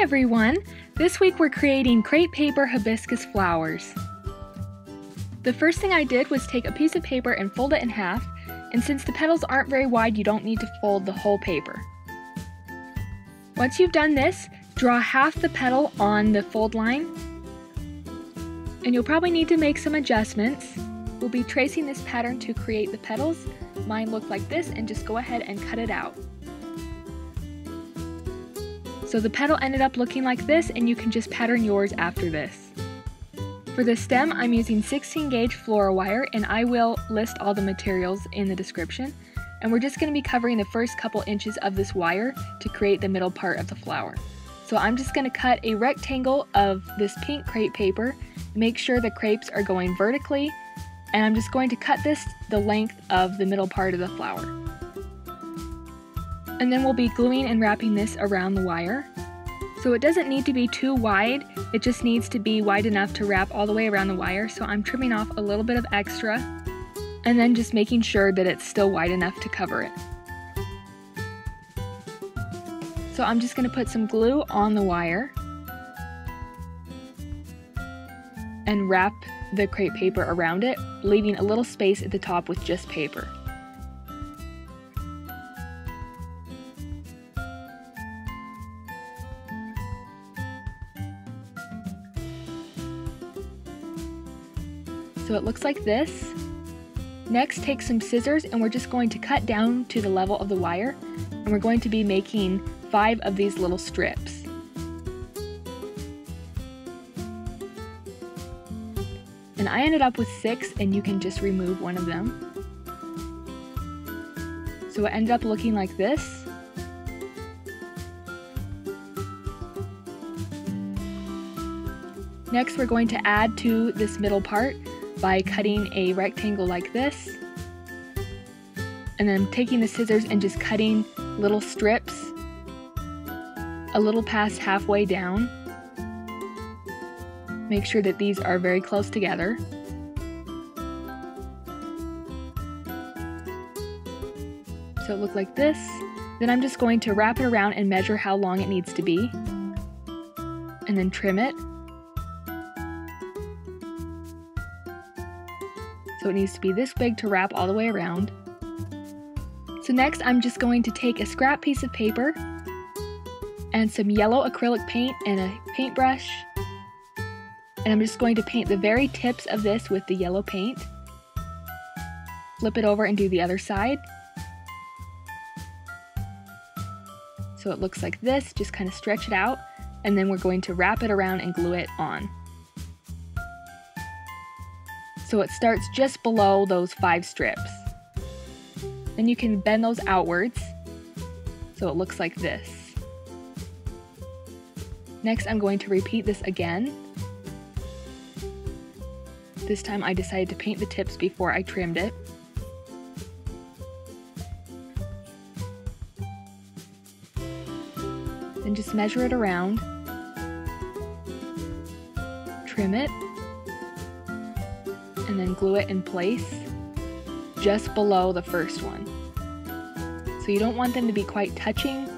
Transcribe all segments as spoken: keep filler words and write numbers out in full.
Hi everyone! This week we're creating crepe paper hibiscus flowers. The first thing I did was take a piece of paper and fold it in half, and since the petals aren't very wide, you don't need to fold the whole paper. Once you've done this, draw half the petal on the fold line, and you'll probably need to make some adjustments. We'll be tracing this pattern to create the petals. Mine look like this, and just go ahead and cut it out. So the petal ended up looking like this, and you can just pattern yours after this. For the stem, I'm using sixteen gauge floral wire, and I will list all the materials in the description. And we're just going to be covering the first couple inches of this wire to create the middle part of the flower. So I'm just going to cut a rectangle of this pink crepe paper. Make sure the crepes are going vertically, and I'm just going to cut this the length of the middle part of the flower. And then we'll be gluing and wrapping this around the wire. So it doesn't need to be too wide, it just needs to be wide enough to wrap all the way around the wire, so I'm trimming off a little bit of extra, and then just making sure that it's still wide enough to cover it. So I'm just gonna put some glue on the wire, and wrap the crepe paper around it, leaving a little space at the top with just paper. So it looks like this. Next, take some scissors and we're just going to cut down to the level of the wire, and we're going to be making five of these little strips. And I ended up with six, and you can just remove one of them. So it ended up looking like this. Next, we're going to add to this middle part by cutting a rectangle like this, and then taking the scissors and just cutting little strips a little past halfway down. Make sure that these are very close together. So it looked like this. Then I'm just going to wrap it around and measure how long it needs to be, and then trim it. So it needs to be this big to wrap all the way around. So next I'm just going to take a scrap piece of paper and some yellow acrylic paint and a paintbrush, and I'm just going to paint the very tips of this with the yellow paint. Flip it over and do the other side. So it looks like this, just kind of stretch it out, and then we're going to wrap it around and glue it on. So it starts just below those five strips. Then you can bend those outwards, so it looks like this. Next, I'm going to repeat this again. This time I decided to paint the tips before I trimmed it. Then just measure it around, trim it, and then glue it in place just below the first one. So you don't want them to be quite touching,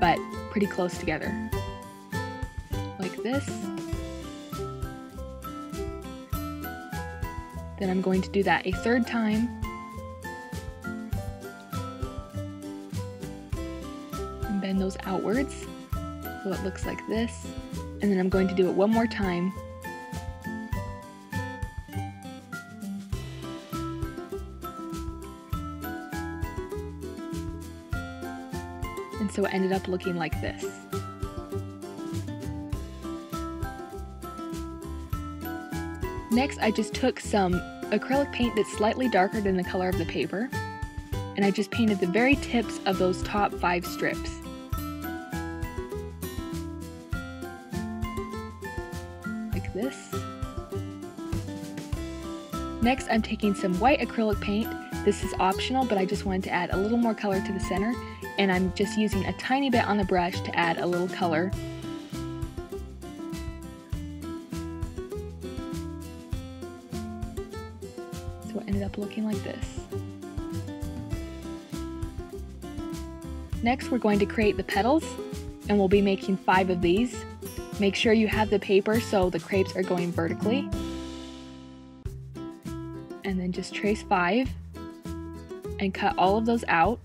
but pretty close together. Like this. Then I'm going to do that a third time. And bend those outwards so it looks like this. And then I'm going to do it one more time. And so it ended up looking like this. Next, I just took some acrylic paint that's slightly darker than the color of the paper, and I just painted the very tips of those top five strips. Like this. Next, I'm taking some white acrylic paint. This is optional, but I just wanted to add a little more color to the center. And I'm just using a tiny bit on the brush to add a little color. So it ended up looking like this. Next, we're going to create the petals. and we'll be making five of these. Make sure you have the paper so the crepes are going vertically. And then just trace five and cut all of those out.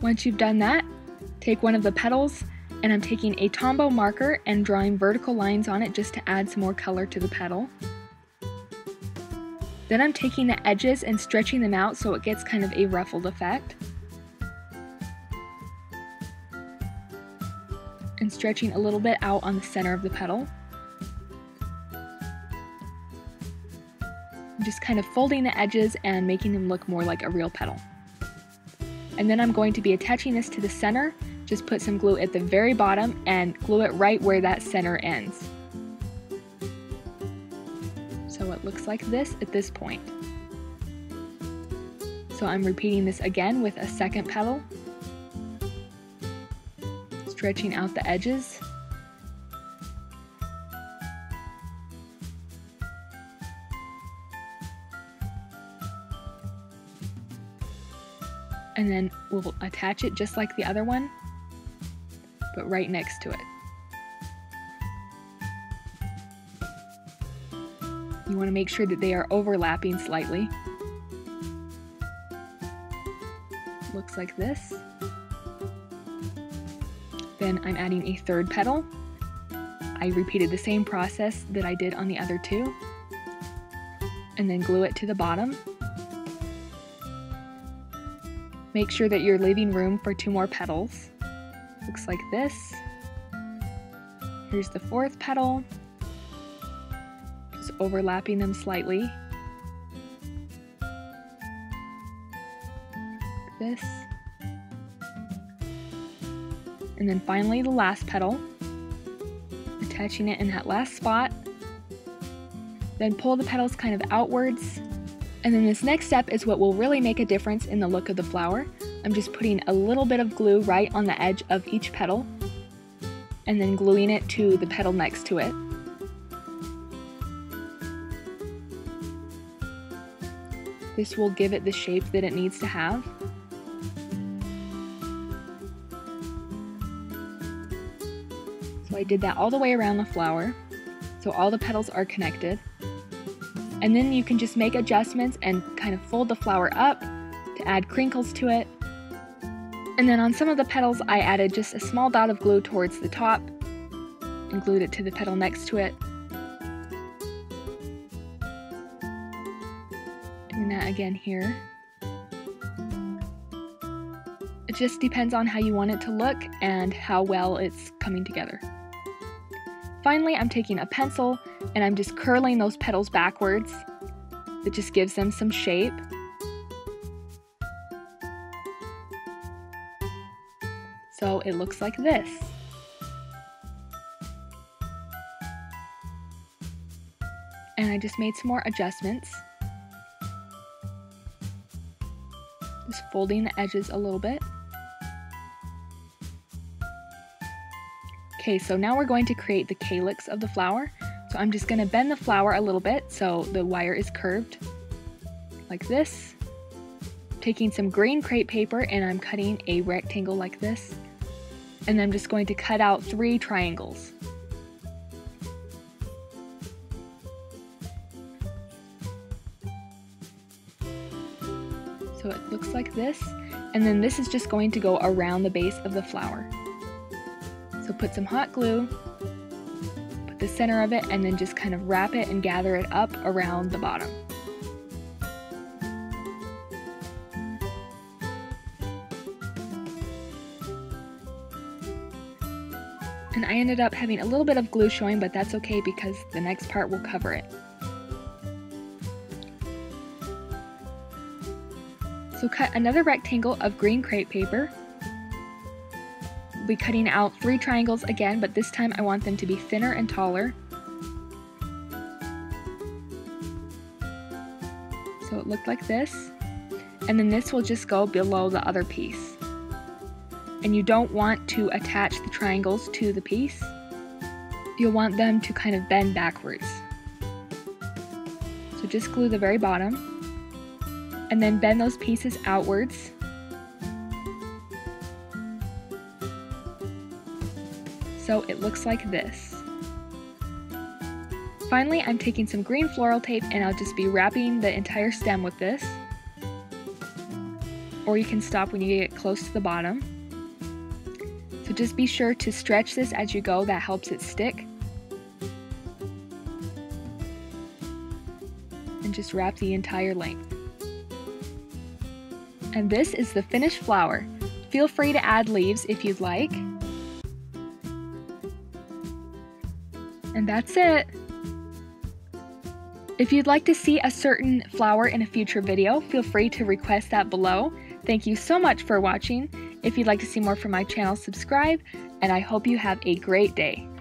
Once you've done that, take one of the petals, and I'm taking a Tombow marker and drawing vertical lines on it just to add some more color to the petal. Then I'm taking the edges and stretching them out so it gets kind of a ruffled effect. And stretching a little bit out on the center of the petal. I'm just kind of folding the edges and making them look more like a real petal. And then I'm going to be attaching this to the center. Just put some glue at the very bottom and glue it right where that center ends. So it looks like this at this point. So I'm repeating this again with a second petal, stretching out the edges. And then we'll attach it just like the other one, but right next to it. You want to make sure that they are overlapping slightly. Looks like this. Then I'm adding a third petal. I repeated the same process that I did on the other two, and then glue it to the bottom. Make sure that you're leaving room for two more petals. Looks like this. Here's the fourth petal. Just overlapping them slightly. Like this. And then finally the last petal. Attaching it in that last spot. Then pull the petals kind of outwards. And then this next step is what will really make a difference in the look of the flower. I'm just putting a little bit of glue right on the edge of each petal and then gluing it to the petal next to it. This will give it the shape that it needs to have. So I did that all the way around the flower, so all the petals are connected. And then you can just make adjustments and kind of fold the flower up to add crinkles to it. And then on some of the petals, I added just a small dot of glue towards the top and glued it to the petal next to it. Doing that again here. It just depends on how you want it to look and how well it's coming together. Finally, I'm taking a pencil and I'm just curling those petals backwards. It just gives them some shape. So it looks like this. And I just made some more adjustments. Just folding the edges a little bit. Okay, so now we're going to create the calyx of the flower. So I'm just going to bend the flower a little bit so the wire is curved, like this. Taking some green crepe paper and I'm cutting a rectangle like this. And I'm just going to cut out three triangles. So it looks like this. And then this is just going to go around the base of the flower. So put some hot glue, put the center of it, and then just kind of wrap it and gather it up around the bottom. And I ended up having a little bit of glue showing, but that's okay because the next part will cover it. So cut another rectangle of green crepe paper. I'll be cutting out three triangles again, but this time I want them to be thinner and taller. So it looked like this. And then this will just go below the other piece. And you don't want to attach the triangles to the piece. You'll want them to kind of bend backwards. So just glue the very bottom and then bend those pieces outwards. so it looks like this. Finally, I'm taking some green floral tape and I'll just be wrapping the entire stem with this. Or you can stop when you get close to the bottom. So just be sure to stretch this as you go, that helps it stick. And just wrap the entire length. And this is the finished flower. Feel free to add leaves if you'd like. And that's it. If you'd like to see a certain flower in a future video, feel free to request that below. Thank you so much for watching. If you'd like to see more from my channel, subscribe, and I hope you have a great day.